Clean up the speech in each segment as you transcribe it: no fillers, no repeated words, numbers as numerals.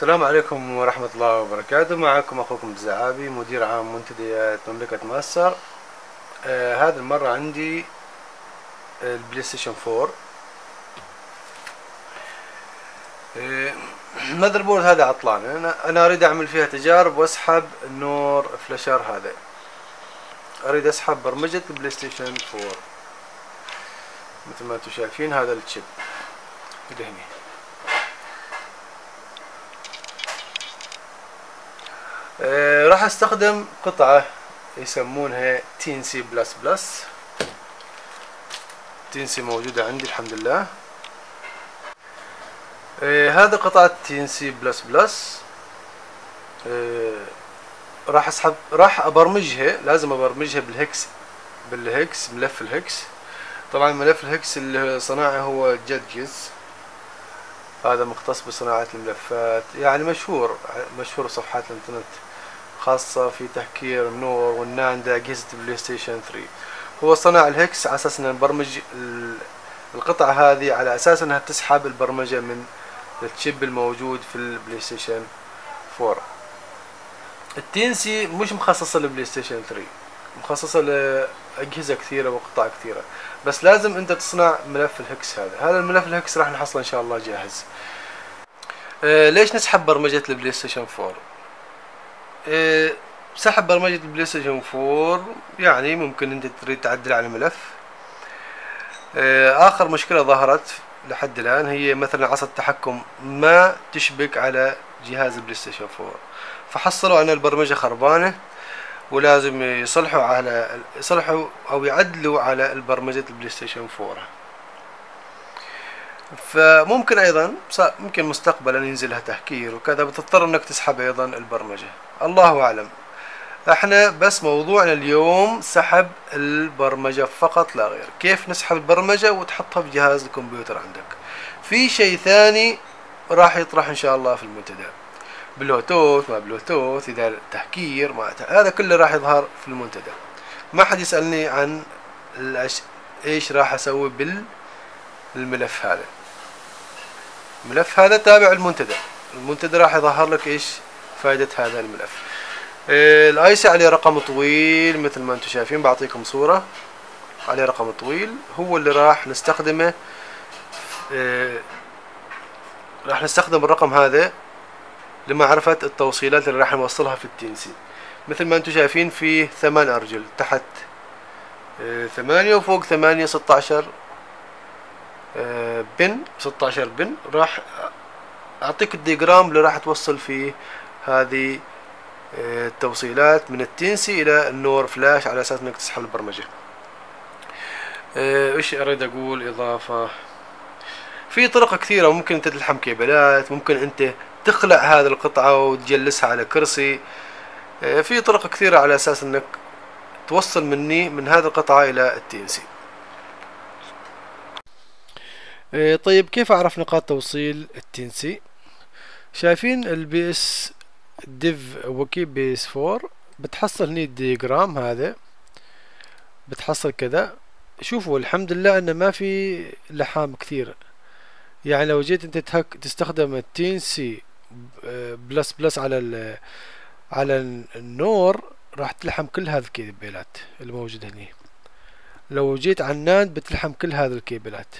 السلام عليكم ورحمة الله وبركاته. معكم أخوكم الزعابي، مدير عام منتديات مملكة ماستر. هذه المرة عندي البلايستيشن 4. المذر بورد هذا عطلان، أنا أريد أعمل فيها تجارب وأسحب النور فلاشر. هذا أريد أسحب برمجة البلايستيشن 4 مثل ما أنتم شايفين. هذا الشيب اللي هنا راح استخدم قطعة يسمونها تينسي بلس بلس. تينسي موجودة عندي الحمد لله. هذا قطعة تينسي بلس بلس. راح ابرمجها، لازم ابرمجها بالهكس ملف الهكس. طبعا ملف الهكس اللي صناعه هو جادجز، هذا مختص بصناعة الملفات، يعني مشهور صفحات الانترنت خاصة في تهكير النور والناندا أجهزة البلاي ستيشن 3. هو صنع الهكس على أساس إنه نبرمج القطعة هذه على أساس إنها تسحب البرمجة من التشيب الموجود في البلاي ستيشن 4. التينسي مش مخصصة للبلاي ستيشن 3، مخصصة لأجهزة كثيرة وقطع كثيرة، بس لازم انت تصنع ملف الهكس. هذا الملف الهكس راح نحصله ان شاء الله جاهز. ليش نسحب برمجة البلاي ستيشن 4؟ سحب برمجة البلاي ستيشن 4 يعني ممكن انت تريد تعدل على الملف. اخر مشكلة ظهرت لحد الان هي مثلا عصا التحكم ما تشبك على جهاز البلاي ستيشن 4، فحصلوا ان البرمجة خربانة ولازم يصلحوا او يعدلوا على البرمجة البلاي ستيشن 4. فممكن ايضا مستقبلا ينزلها تهكير وكذا، بتضطر انك تسحب ايضا البرمجة، الله اعلم. احنا بس موضوعنا اليوم سحب البرمجة فقط لا غير. كيف نسحب البرمجة وتحطها في جهاز الكمبيوتر عندك؟ في شيء ثاني راح يطرح ان شاء الله في المنتدى، بلوتوث ما بلوتوث، اذا تهكير ما هذا كله راح يظهر في المنتدى. ما حد يسالني عن ايش راح اسوي بالملف هذا. الملف هذا تابع المنتدى، المنتدى راح يظهر لك ايش فائده هذا الملف. الايسي عليه رقم طويل مثل ما انتم شايفين، بعطيكم صوره. عليه رقم طويل هو اللي راح نستخدمه. راح نستخدم الرقم هذا لمعرفة التوصيلات اللي راح نوصلها في التينسي. مثل ما انتم شايفين في 8 أرجل، تحت 8 وفوق 8، 16 بن، 16 بن. راح أعطيك الديجرام اللي راح توصل فيه هذه التوصيلات من التينسي إلى النور فلاش على أساس إنك تسحب البرمجة. إيش أريد أقول؟ إضافة، في طرق كثيرة. ممكن أنت تلحم كيبلات، ممكن أنت تخلع هذه القطعة وتجلسها على كرسي. في طرق كثيرة على أساس أنك توصل من هذه القطعة إلى التينسي. طيب، كيف أعرف نقاط توصيل التينسي؟ شايفين البي اس ديف وكي بي اس 4، بتحصل هني الديجرام هذا، بتحصل كذا. شوفوا الحمد لله أنه ما في لحام كثير، يعني لو جيت انت تستخدم التينسي بلس بلس على النور راح تلحم كل هذه الكيبلات الموجودة هنا. لو جيت على الناند بتلحم كل هذه الكيبلات.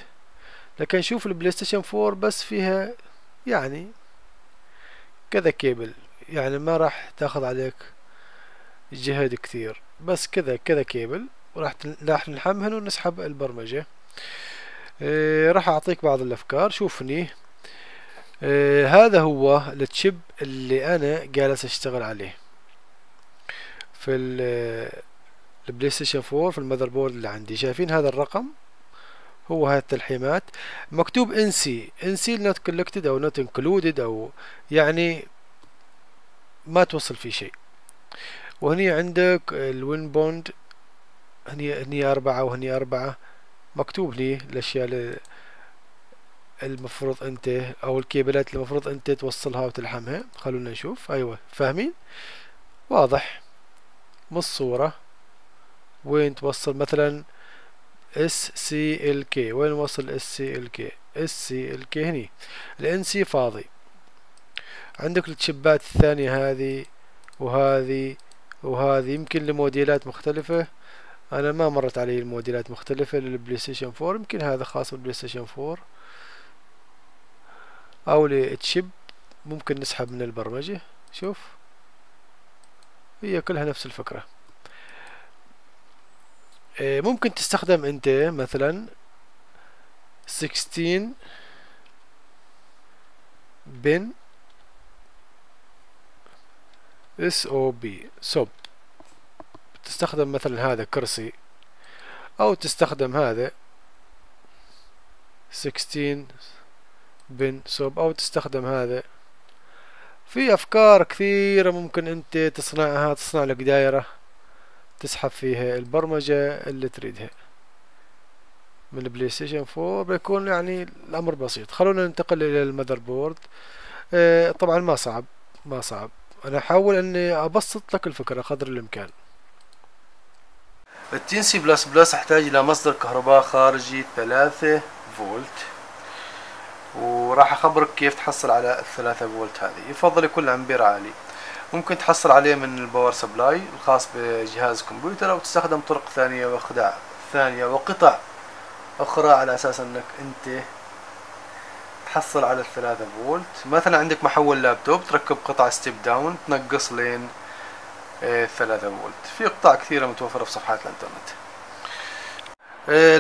لكن شوف البلاي ستيشن 4 بس فيها يعني كذا كيبل، يعني ما راح تاخذ عليك جهد كثير، بس كذا كيبل راح نلحمهن ونسحب البرمجة. راح اعطيك بعض الافكار. شوفني، هذا هو التشيب اللي انا جالس اشتغل عليه في البلاي ستيشن 4 في المذر بورد اللي عندي. شايفين هذا الرقم هو هاي التلحيمات، مكتوب ان سي نوت كولكتد او نوت انكلودد، او يعني ما توصل في شيء. وهني عندك الوين بوند، هني 4 وهني 4، مكتوب لي الاشياء اللي المفروض انت او الكيبلات اللي المفروض انت توصلها وتلحمها. خلونا نشوف. ايوه فاهمين، واضح من الصورة وين توصل. مثلا SCLK، وين وصل SCLK؟ SCLK هني. الان سي فاضي. عندك التشيبات الثانية هذه وهذه وهذه، يمكن لموديلات مختلفة. انا ما مرت علي الموديلات مختلفة للبلايستيشن 4، يمكن هذا خاص بالبلايستيشن 4 او للتشيب. ممكن نسحب من البرمجة، شوف هي كلها نفس الفكرة. ممكن تستخدم انت مثلا 16 بن اس او بي سوب، تستخدم مثلا هذا كرسي، او تستخدم هذا 16 بن سوب، او تستخدم هذا. في افكار كثيرة ممكن انت تصنعها، تصنع لك دائرة تسحب فيها البرمجة اللي تريدها من البلاي ستيشن 4. بيكون يعني الامر بسيط. خلونا ننتقل الى المذر بورد. طبعا ما صعب، انا احاول اني ابسط لك الفكرة قدر الامكان. التينسي بلس بلس احتاج الى مصدر كهرباء خارجي 3 فولت، وراح اخبرك كيف تحصل على ال 3 فولت هذه. يفضل يكون الامبير عالي، ممكن تحصل عليه من الباور سبلاي الخاص بجهاز كمبيوتر، او تستخدم طرق ثانية وقطع اخرى على اساس انك انت تحصل على 3 فولت. مثلا عندك محول لابتوب، تركب قطع ستيب داون تنقص لين 3 فولت. في قطع كثيرة متوفرة في صفحات الانترنت.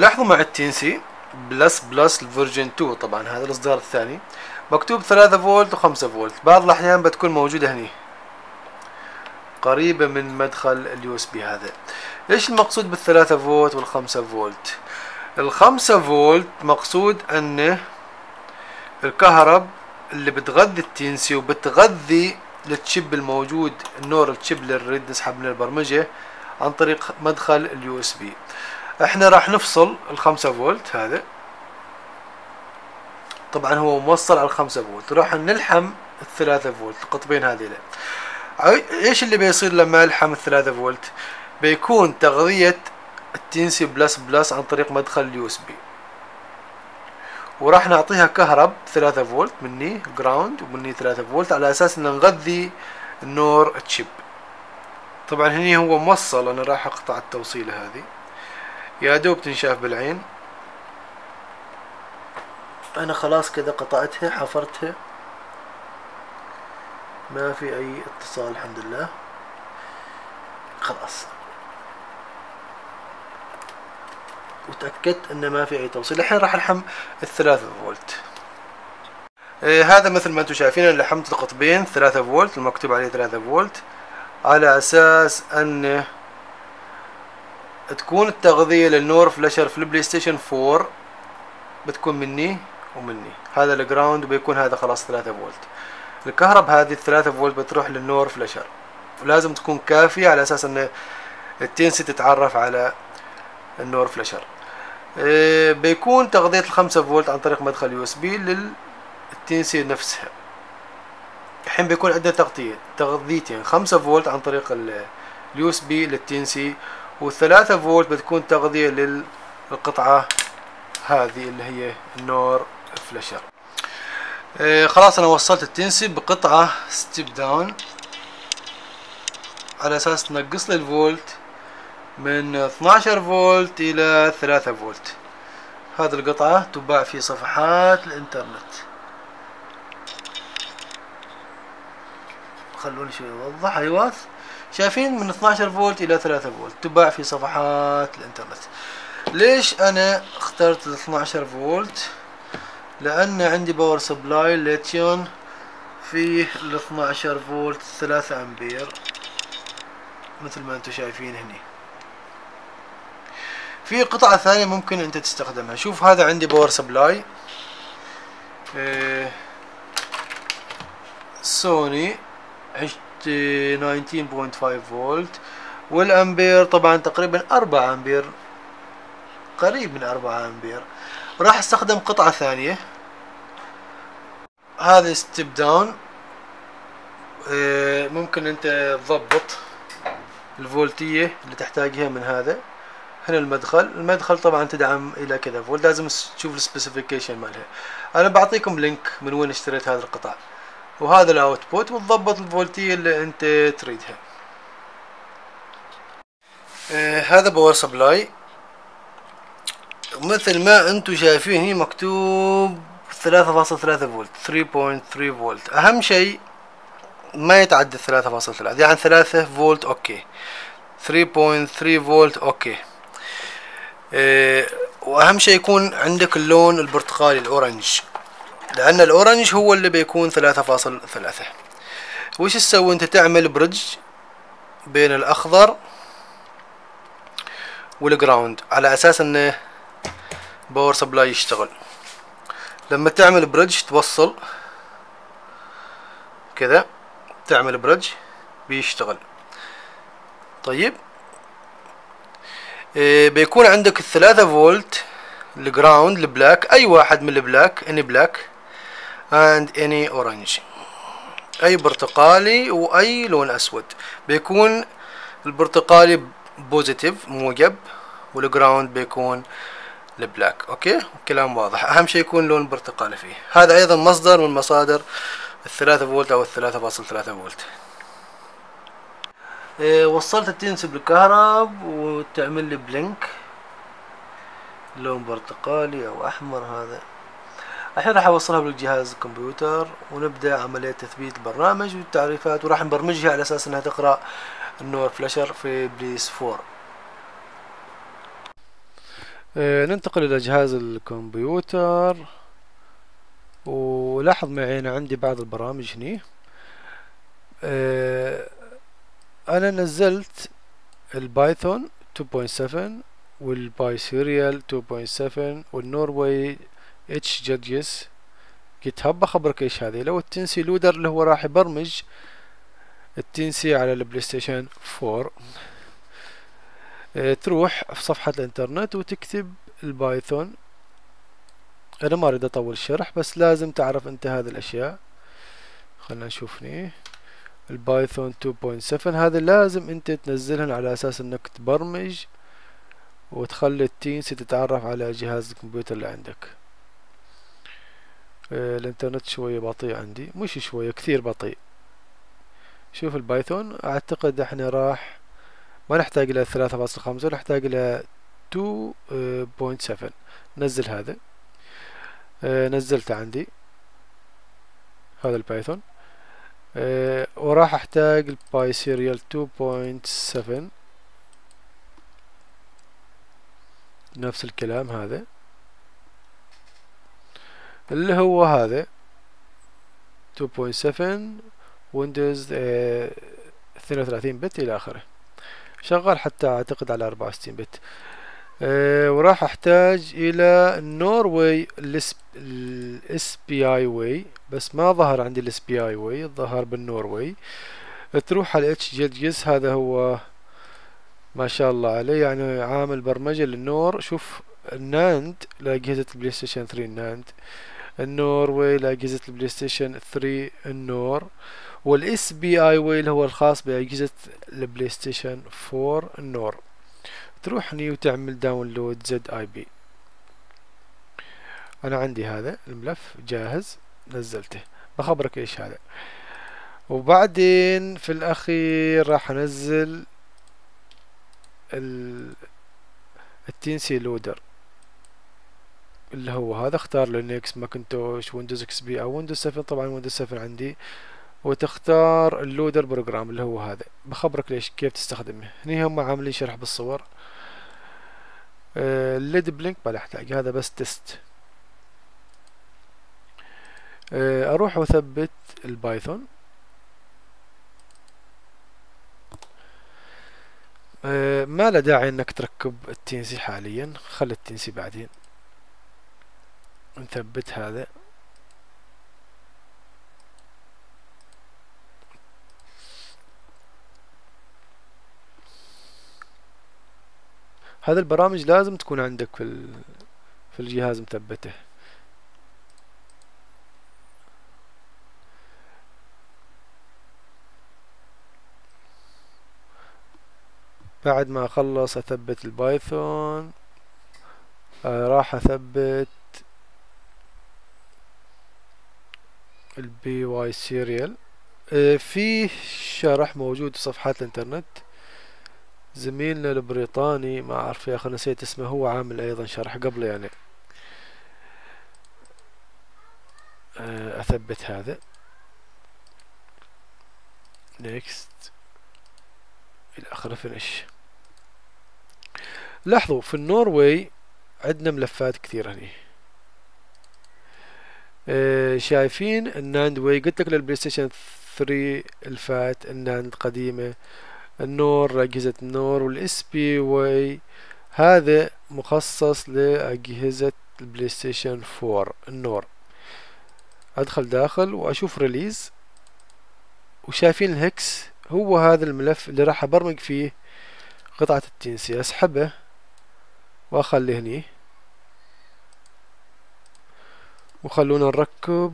لاحظوا مع التينسي بلس بلس الفيرجن 2، طبعا هذا الاصدار الثاني، مكتوب 3 فولت و5 فولت. بعض الاحيان بتكون موجودة هني قريبة من مدخل اليو اس بي هذا. ايش المقصود بالثلاثة فولت والخمسة فولت؟ الخمسة فولت مقصود انه الكهرب اللي بتغذي التينسي وبتغذي التشيب الموجود، النور التشيب اللي نريد نسحب من البرمجة عن طريق مدخل اليو اس بي. احنا راح نفصل الخمسة فولت هذا، طبعا هو موصل على الخمسة فولت، راح نلحم الثلاثة فولت القطبين هذيلا. ايش اللي بيصير لما الحم الثلاثة فولت؟ بيكون تغذية التينسي بلس بلس عن طريق مدخل اليو اس بي، وراح نعطيها كهرب 3 فولت مني جراوند ومني 3 فولت على اساس ان نغذي النور تشيب. طبعا هني هو موصل، انا راح اقطع التوصيلة هذه، يا دوب تنشاف بالعين. انا خلاص كذا قطعتها حفرتها، ما في اي اتصال الحمد لله. خلاص وتأكدت ان ما في اي توصيل. الحين راح الحم 3 فولت. هذا مثل ما انتم شايفين انا لحمت القطبين 3 فولت المكتوب عليه 3 فولت على اساس ان تكون التغذية للنور فلاشر في البلاي ستيشن 4 بتكون مني ومني. هذا الجراوند وبيكون هذا خلاص 3 فولت. الكهرب هذه 3 فولت بتروح للنور فلاشر، ولازم تكون كافية على اساس ان التينسي تتعرف على النور فلاشر. بيكون تغذية 5 فولت عن طريق مدخل يو اس بي للتينسي نفسها. الحين بيكون عندنا تغذيتين، 5 فولت عن طريق اليو اس بي للتينسي، و3 فولت بتكون تغذية للقطعة هذه اللي هي النور فلاشر. خلاص انا وصلت التينسي بقطعة ستيب داون على اساس تنقص لي الفولت من 12 فولت الى 3 فولت. هذه القطعة تباع في صفحات الانترنت. خلوني شوي اوضح. ايوه شايفين، من 12 فولت الى 3 فولت تباع في صفحات الانترنت. ليش انا اخترت 12 فولت؟ لان عندي باور سبلاي ليثيون فيه 12 فولت 3 امبير مثل ما انتم شايفين هني. في قطعة ثانية ممكن انت تستخدمها. شوف هذا عندي باور سبلاي سوني 19.5 فولت، والامبير طبعا تقريبا 4 امبير، قريب من 4 امبير. راح استخدم قطعة ثانية، هذا ستيب داون. ممكن انت تضبط الفولتية اللي تحتاجها من هذا. هنا المدخل طبعا تدعم الى كذا فولت، لازم تشوف السبيسيفيكيشن مالها. انا بعطيكم لينك من وين اشتريت هذا القطع، وهذا الاوتبوت، وتضبط الفولتية اللي انت تريدها. هذا باور سبلاي مثل ما انتم شايفين هنا مكتوب 3.3 فولت، 3.3 فولت. اهم شيء ما يتعدى 3.3، يعني 3 فولت اوكي، 3.3 فولت اوكي. واهم شيء يكون عندك اللون البرتقالي الاورنج، لان الاورنج هو اللي بيكون 3.3. وش تسوي انت؟ تعمل بريدج بين الاخضر والجراوند على اساس انه باور سبلاي يشتغل. لما تعمل بريدج توصل كذا، تعمل بريدج بيشتغل. طيب بيكون عندك 3 فولت الجراوند البلاك، اي واحد من البلاك، اني بلاك اند اني اورنج، اي برتقالي واي لون اسود. بيكون البرتقالي بوزيتيف موجب، والجراوند بيكون البلاك. اوكي، كلام واضح. اهم شيء يكون لون برتقالي فيه. هذا ايضا مصدر من مصادر 3 فولت او 3.3 فولت. وصلت التينسي بالكهرب وتعمل لي بلينك لون برتقالي او احمر. هذا الحين راح اوصلها بالجهاز الكمبيوتر ونبدا عمليه تثبيت البرنامج والتعريفات، وراح نبرمجها على اساس انها تقرا النور فلاشر في BS4. ننتقل الى جهاز الكمبيوتر، ولاحظ معي انا عندي بعض البرامج هني. انا نزلت البايثون 2.7 والباي سيريال 2.7 والنوروي جادجز جيت هاب، بخبرك ايش هذه. لو التينسي لودر اللي هو راح يبرمج التينسي على البلايستيشن 4. تروح في صفحة الانترنت وتكتب البايثون. انا ما اريد اطول الشرح بس لازم تعرف انت هذه الاشياء. خلنا نشوفني البايثون 2.7 هذا لازم انت تنزلهن على اساس انك تبرمج وتخلي التينسي تتعرف على جهاز الكمبيوتر اللي عندك. الانترنت شوية بطيء عندي، مش شوية، كثير بطيء. شوف البايثون، اعتقد احنا راح ما نحتاج الى 3.5 ونحتاج الى 2.7. نزل هذا، نزلته عندي هذا البايثون. وراح احتاج الباي سيريال 2.7 نفس الكلام. هذا اللي هو هذا 2.7 ويندوز 32 بت الى اخره، شغال حتى اعتقد على 64 بت. وراح احتاج الى النوروي الاس بي اي واي، بس ما ظهر عندي الاس بي اي واي، ظهر بالنوروي. تروح على اتش جادجز، هذا هو ما شاء الله عليه، يعني عامل برمجة للنور. شوف الناند لاجهزة البلاي ستيشن 3، الناند النوروي لاجهزة البلاي ستيشن 3 النور، والاس بي اي واي اللي هو الخاص باجهزة البلاي ستيشن 4 النور. تروح هني وتعمل داونلود زد اي بي. انا عندي هذا الملف جاهز نزلته، بخبرك ايش هذا. وبعدين في الاخير راح انزل التينسي لودر اللي هو هذا. اختار لينكس، ماكنتوش، ويندوز اكس بي او ويندوز 7. طبعا ويندوز 7 عندي، وتختار اللودر بروجرام اللي هو هذا. بخبرك ليش كيف تستخدمه. هني هم عاملين شرح بالصور. الليد بلينك ما احتاج، هذا بس تست. اروح واثبت البايثون. ما له داعي انك تركب التينسي حاليا، خلي التينسي بعدين. نثبت هذا. هذا البرامج لازم تكون عندك في الجهاز مثبته. بعد ما اخلص اثبت البايثون. راح اثبت البي واي سيريال. فيه شرح موجود في صفحات الانترنت. زميلنا البريطاني ما اعرف يا اخي نسيت اسمه، هو عامل ايضا شرح قبل يعني. اثبت هذا نيكست الى اخر فينش. لاحظوا في النوروي عندنا ملفات كثير هني. شايفين الناند واي، قلت لك للبلاي ستيشن 3 الفات الناند قديمة، النور أجهزة النور، والاس بي واي هذا مخصص لأجهزة البلاي ستيشن 4 النور. أدخل داخل وأشوف ريليز، وشايفين الهكس هو هذا الملف اللي راح أبرمج فيه قطعة التينسي. أسحبه وأخليه هني، وخلونا نركب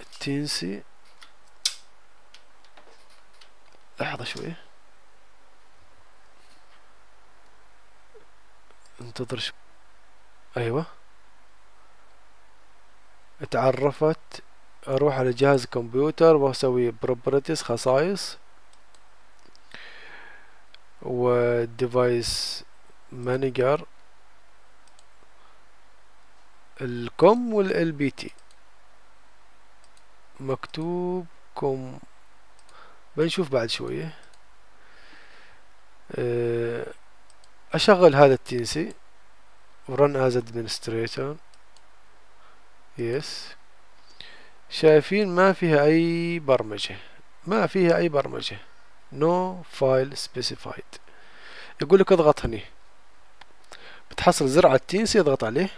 التينسي. لحظة شوية انتظر شوي. أيوة اتعرفت. أروح على جهاز الكمبيوتر وأسوي بروبرتيز خصائص والديفايس مانجر الكوم والال بي تي، مكتوب كوم بنشوف بعد شوية. أشغل هذا التينسي ورن از ادمنستريتور. يس شايفين ما فيها أي برمجة، ما فيها أي برمجة. نو فايل سبيسيفايد. يقول لك اضغط هني بتحصل زر على التينسي، اضغط عليه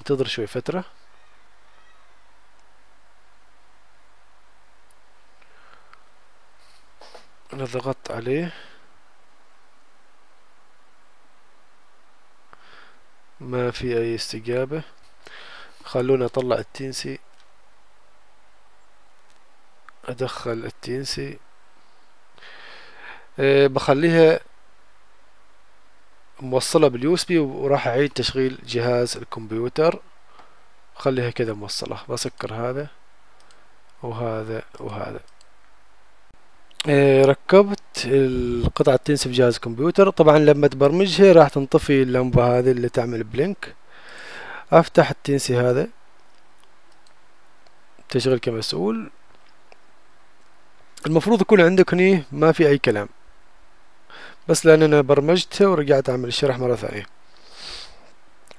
انتظر شوي فترة. أنا ضغطت عليه ما في أي استجابة. خلونا أطلع التينسي، أدخل التينسي. بخليها موصلة باليو اس بي وراح أعيد تشغيل جهاز الكمبيوتر. خليها كذا موصلة، بسكر هذا وهذا وهذا. ركبت القطعة التينسي في جهاز الكمبيوتر. طبعا لما تبرمجها راح تنطفي اللمبة هذه اللي تعمل بلينك. افتح التينسي هذا تشغيل كمسؤول. المفروض يكون عندك هني ما في اي كلام، بس لان انا برمجتها ورجعت اعمل الشرح مرة ثانية.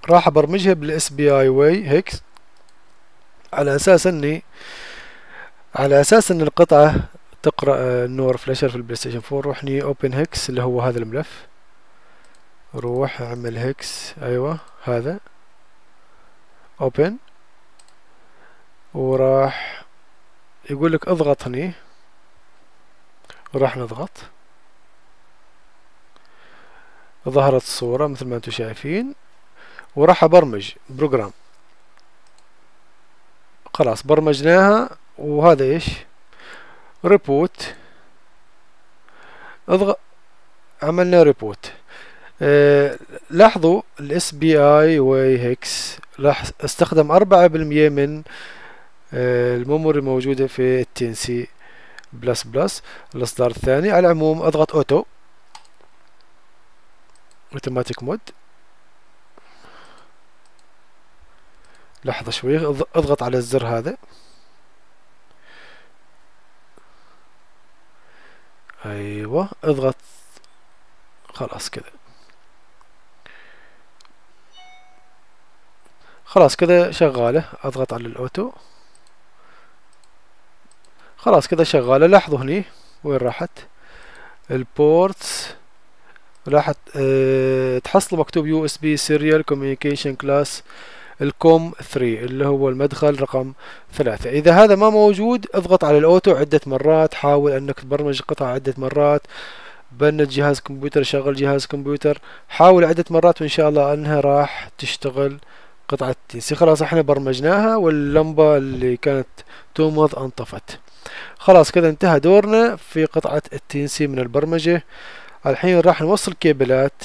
راح ابرمجها بالاس بي اي واي هيك، على اساس ان القطعة تقرأ نور فلاشر في البلايستيشن 4. روح ني اوبن هكس اللي هو هذا الملف، روح اعمل هكس. ايوه هذا اوبن، وراح يقول لك اضغط هني. راح نضغط، ظهرت الصورة مثل ما انتم شايفين، وراح ابرمج بروجرام. خلاص برمجناها. وهذا ايش؟ ريبوت. اضغط، عملنا ريبوت. لاحظوا الاس بي اي واي هيكس راح استخدم 4% من الميموري موجودة في التينسي بلس بلس الاصدار الثاني. على العموم اضغط اوتو اوتوماتيك مود. لحظة شوي اضغط على الزر هذا. ايوه اضغط، خلاص كذا، خلاص كذا شغالة. اضغط على الاوتو، خلاص كذا شغالة. لاحظوا هني وين راحت البورتس، راحت تحصل مكتوب يو اس بي سيريال كوميونيكيشن كلاس الكوم 3 اللي هو المدخل رقم 3. إذا هذا ما موجود اضغط على الأوتو عدة مرات. حاول أنك تبرمج قطعة عدة مرات. بند جهاز كمبيوتر، شغل جهاز كمبيوتر، حاول عدة مرات وإن شاء الله أنها راح تشتغل قطعة التينسي. خلاص احنا برمجناها واللمبة اللي كانت تومض انطفت. خلاص كذا انتهى دورنا في قطعة التينسي من البرمجة. الحين راح نوصل كيبلات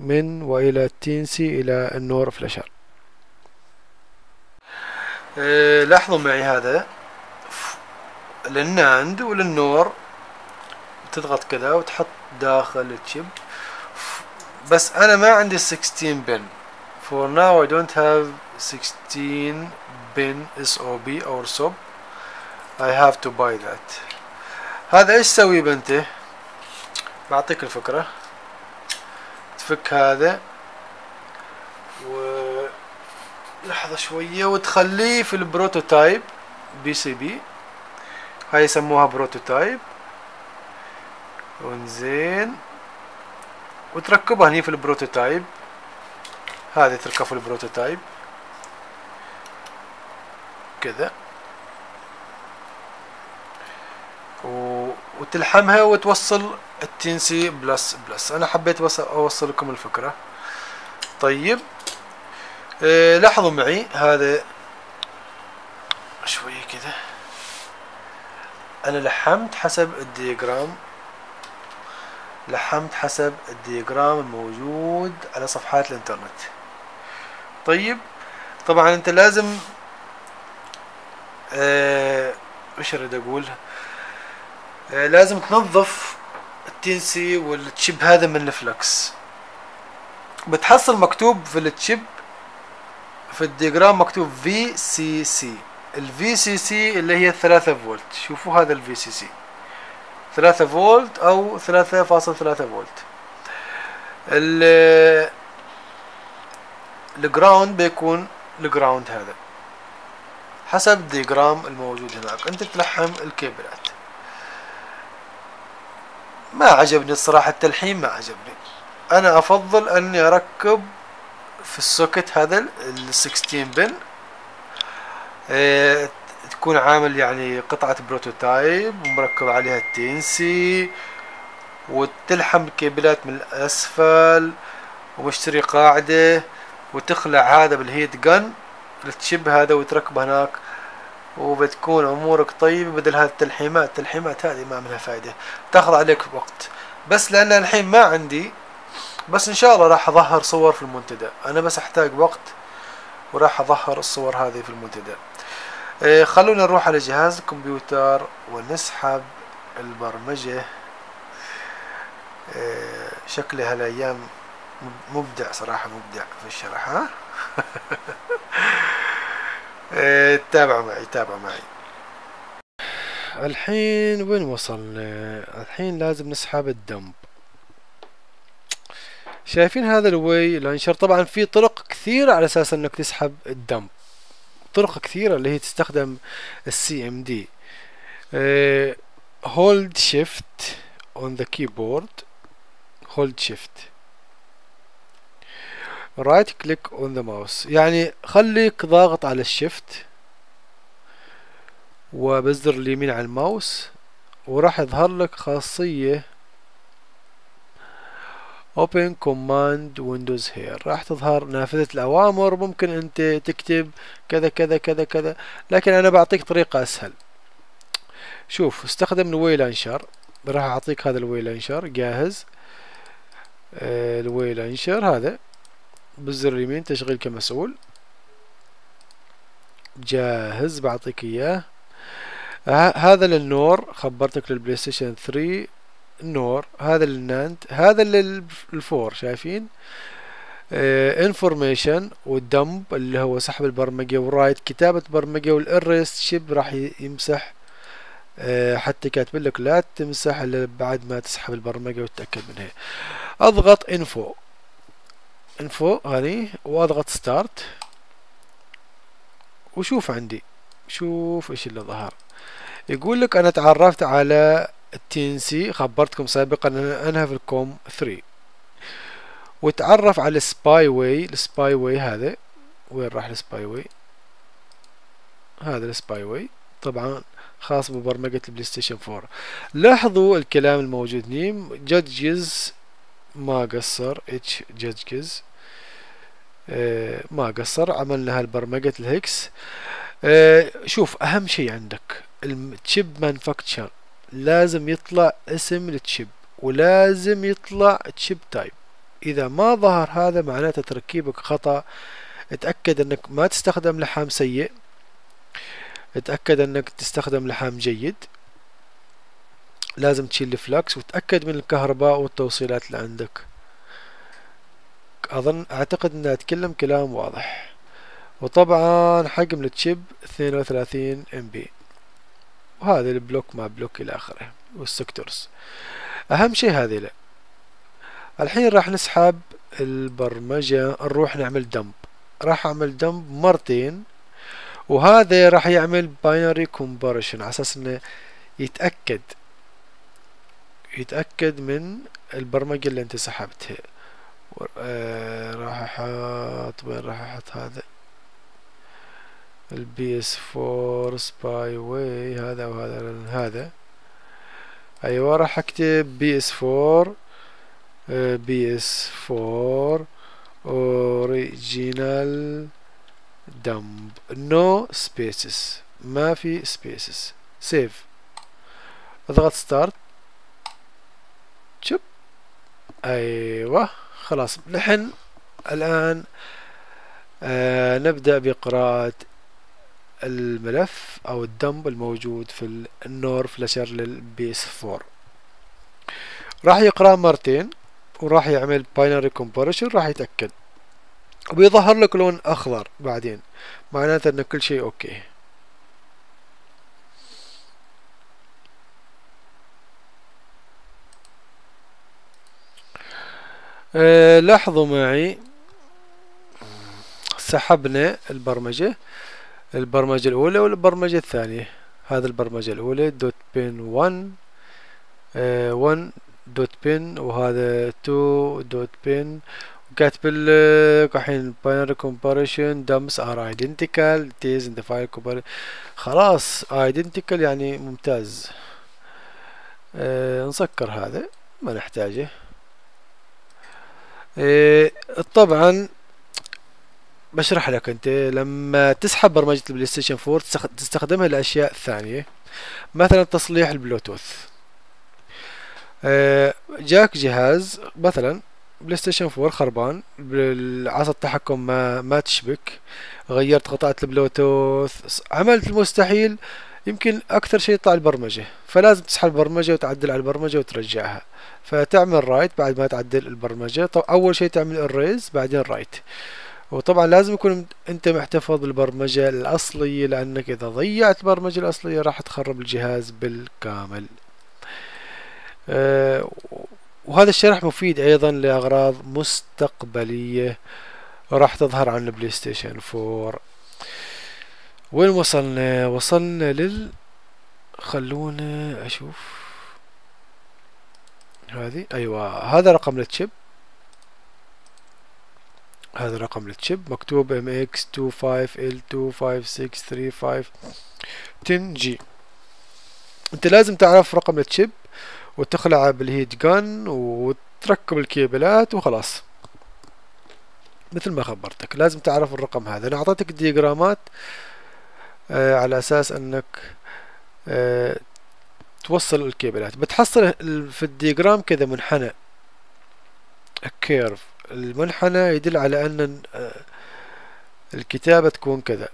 من والى التينسي الى النور فلاشر. لاحظوا معي هذا للناند وللنور، تضغط كذا وتحط داخل الشيب. بس انا ما عندي 16 بن. For now I don't have 16 bin SOB or SOB. I have to buy that. هذا ايش سوي بنتي؟ بعطيك الفكرة. تفك هذا ولحظة شوية وتخليه في البروتوتايب PCB. هاي يسموها بروتوتايب. وانزين وتركبها هني في البروتوتايب. هذه تركب في البروتوتايب كذا وتلحمها وتوصل التينسي بلس بلس. انا حبيت بس اوصل لكم الفكرة. طيب لاحظوا معي هذا شوية كذا، انا لحمت حسب الدياجرام، لحمت حسب الدياجرام الموجود على صفحات الانترنت. طيب طبعا انت لازم ايش اريد اقول، لازم تنظف التينسي والتشيب هذا من الفلكس. بتحصل مكتوب في التشيب في الدياجرام مكتوب VCC. الVCC اللي هي 3 فولت. شوفوا هذا الVCC 3 فولت او 3.3 فولت. الجراوند بيكون الجراوند هذا حسب الدياجرام الموجود هناك. انت تلحم الكيبلات. ما عجبني الصراحة التلحيم، ما عجبني. انا افضل اني اركب في السوكت هذا ال 16 بن. تكون عامل يعني قطعة بروتوتايب ومركب عليها التينسي وتلحم كيبلات من الأسفل ومشتري قاعدة وتخلع هذا بالهيت جن لتشبه هذا وتركبه هناك وبتكون أمورك طيبة بدل هذه التلحيمات. التلحيمات هذه ما منها فائدة، تاخذ عليك وقت. بس لأن الحين ما عندي، بس إن شاء الله راح أظهر صور في المنتدى. أنا بس أحتاج وقت وراح أظهر الصور هذه في المنتدى. خلونا نروح على جهاز الكمبيوتر ونسحب البرمجة. شكل هالايام مبدع صراحة، مبدع في الشرح. ها تابع معي تابع معي. الحين وين وصلنا؟ الحين لازم نسحب الدمب. شايفين هذا الويل انشر؟ طبعا في طرق كثيرة على اساس انك تسحب الدمب، طرق كثيرة اللي هي تستخدم CMD. hold shift on the keyboard. hold shift. right click on the mouse. يعني خليك ضاغط على الشيفت وبزر اليمين على الماوس وراح يظهر لك خاصية open command windows here. راح تظهر نافذة الأوامر. ممكن أنت تكتب كذا كذا كذا كذا، لكن أنا بعطيك طريقة أسهل. شوف استخدم الويل انشر. راح أعطيك هذا الويل انشر جاهز. الويل انشر هذا بالزر اليمين تشغيل كمسؤول جاهز. بعطيك إياه. هذا للنور خبرتك، للبلايستيشن 3 النور. هذا للناند، هذا للفور. شايفين انفورميشن والدمب اللي هو سحب البرمجة والرايت كتابة برمجة والاريست شيب راح يمسح. حتى كاتب لك لا تمسح الا بعد ما تسحب البرمجة وتتأكد منها. اضغط انفو انفو هني واضغط ستارت وشوف عندي، شوف ايش اللي ظهر. يقول لك انا تعرفت على التينسي، خبرتكم سابقا انها في الكوم 3، وتعرف على السباي واي. السباي واي هذا وين راح؟ السباي واي هذا السباي واي طبعا خاص ببرمجة البلايستيشن 4. لاحظوا الكلام الموجود هني. جادجز ما قصر، اتش جادجز ما قصر، عملنا هالبرمجة الهكس. شوف اهم شيء عندك التشيب مانفاكتشر، لازم يطلع اسم التشيب ولازم يطلع تشيب تايب. إذا ما ظهر هذا معناته تركيبك خطأ. اتأكد أنك ما تستخدم لحام سيء، اتأكد أنك تستخدم لحام جيد. لازم تشيل الفلكس وتأكد من الكهرباء والتوصيلات اللي عندك. أظن أعتقد أن أتكلم كلام واضح. وطبعا حجم التشيب 32 MB، وهذا البلوك ما بلوك إلى آخره والسكتورز. أهم شيء هذه لا. الحين راح نسحب البرمجة، نروح نعمل دمب. راح أعمل دمب مرتين، وهذا راح يعمل باينري كومباريشن على أساس إنه يتأكد من البرمجة اللي أنت سحبتها. راح أحط، وين راح أحط هذا؟ الBS4 SPIway، هذا وهذا هذا. أيوة راح أكتب BS4 original dump no spaces، ما في spaces. save، اضغط start. شوف أيوة خلاص. نحن الآن نبدأ بقراءة الملف أو الدمب الموجود في النور فلاشر للBS4. راح يقرأ مرتين وراح يعمل باينري كومباريشن، راح يتأكد وبيظهر لك لون أخضر بعدين، معناته أن كل شيء أوكي. لاحظوا معي سحبنا البرمجة الأولى والبرمجة الثانية. هذا البرمجة الأولى دوت بين 1 دوت بين، وهذا 2 دوت بين. وكاتب لك الحين باينري كومباريشن دمبس ار ايدنتيكال تيز ان ذا فايل كومباريشن. خلاص ايدنتيكال يعني ممتاز. نسكر هذا ما نحتاجه. طبعا بشرح لك انت لما تسحب برمجة البلايستيشن 4 تستخدمها لأشياء ثانية، مثلا تصليح البلوتوث. جاك جهاز مثلا بلايستيشن 4 خربان، عصا التحكم ما تشبك، غيرت قطعة البلوتوث، عملت المستحيل يمكن أكثر شيء يطلع البرمجة، فلازم تسحب البرمجة وتعدل على البرمجة وترجعها. فتعمل رايت بعد ما تعدل البرمجة، أول شيء تعمل الريز بعدين رايت. وطبعا لازم يكون أنت محتفظ بالبرمجة الأصلية، لأنك إذا ضيعت البرمجة الأصلية راح تخرب الجهاز بالكامل. وهذا الشرح مفيد أيضا لأغراض مستقبلية راح تظهر عن البلاي ستيشن 4. وين وصلنا؟ وصلنا خلونا أشوف هذه. أيوة هذا رقم التشيب، هذا رقم التشيب مكتوب MX25L25635100G. أنت لازم تعرف رقم التشيب وتخلعه بالهيت جان وتركب الكيبلات وخلاص. مثل ما خبرتك لازم تعرف الرقم هذا. أنا أعطيتك ديجرامات على أساس أنك توصل الكيبلات. بتحصل في الديجرام كذا منحنى كيرف، المنحنى يدل على أن الكتابة تكون كذا،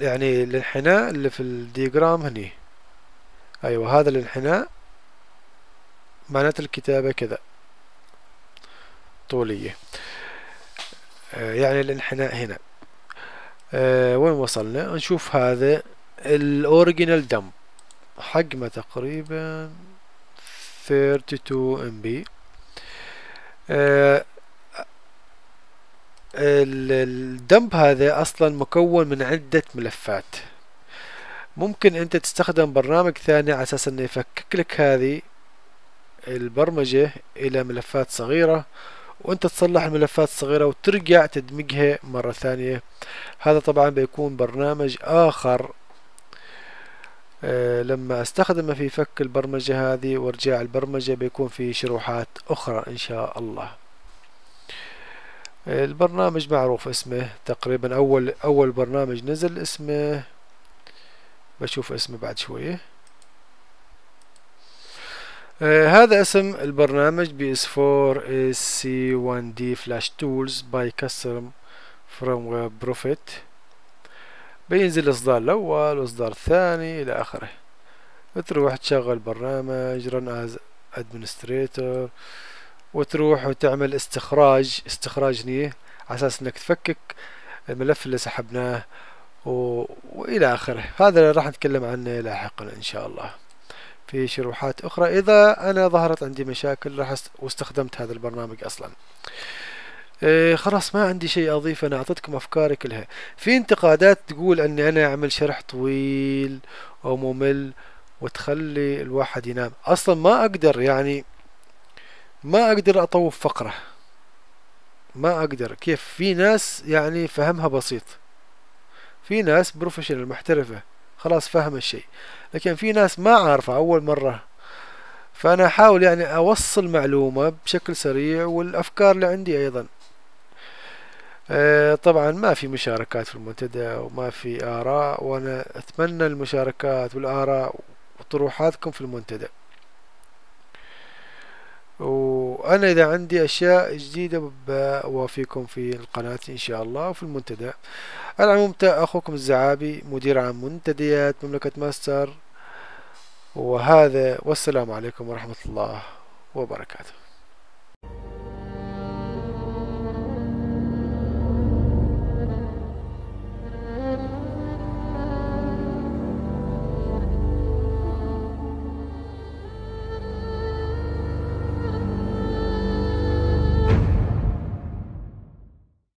يعني الانحناء اللي في الديجرام هني. أيوة هذا الانحناء معناته الكتابة كذا طولية، يعني الانحناء هنا. وين وصلنا؟ نشوف هذا الاوريجينال دمب، حجمه تقريبا 32 MB. الدمب هذا اصلا مكون من عدة ملفات. ممكن انت تستخدم برنامج ثاني على اساس انه يفكك لك هذه البرمجة الى ملفات صغيرة، وانت تصلح الملفات الصغيرة وترجع تدمجها مرة ثانية. هذا طبعا بيكون برنامج اخر لما استخدمه في فك البرمجة هذه وارجاع البرمجة، بيكون في شروحات اخرى ان شاء الله. البرنامج معروف اسمه تقريبا، اول برنامج نزل اسمه، بشوف اسمه بعد شوية. هذا اسم البرنامج BS4-SC1D Flash Tools by Custom from Profit. بينزل الإصدار الأول والإصدار الثاني إلى آخره. تروح تشغل برنامج Run as Administrator وتروح وتعمل استخراج ليه على أساس إنك تفكك الملف اللي سحبناه وإلى آخره. هذا راح نتكلم عنه لاحقا إن شاء الله في شروحات أخرى إذا أنا ظهرت عندي مشاكل راح واستخدمت هذا البرنامج أصلا. خلاص ما عندي شيء أضيف، أنا أعطيتكم أفكاري كلها. في انتقادات تقول أني أنا أعمل شرح طويل أو ممل وتخلي الواحد ينام. أصلا ما أقدر، يعني ما أقدر أطوف فقرة، ما أقدر. كيف في ناس يعني فهمها بسيط، في ناس بروفيشنال محترفة خلاص فهم الشيء، لكن في ناس ما عارفة أول مرة. فأنا أحاول يعني أوصل معلومة بشكل سريع والأفكار اللي عندي أيضا. طبعا ما في مشاركات في المنتدى وما في آراء، وأنا أتمنى المشاركات والآراء وطروحاتكم في المنتدى. وأنا إذا عندي أشياء جديدة بوافيكم في القناة إن شاء الله وفي المنتدى. على العموم أخوكم الزعابي مدير عام منتديات مملكة ماستر، وهذا والسلام عليكم ورحمة الله وبركاته.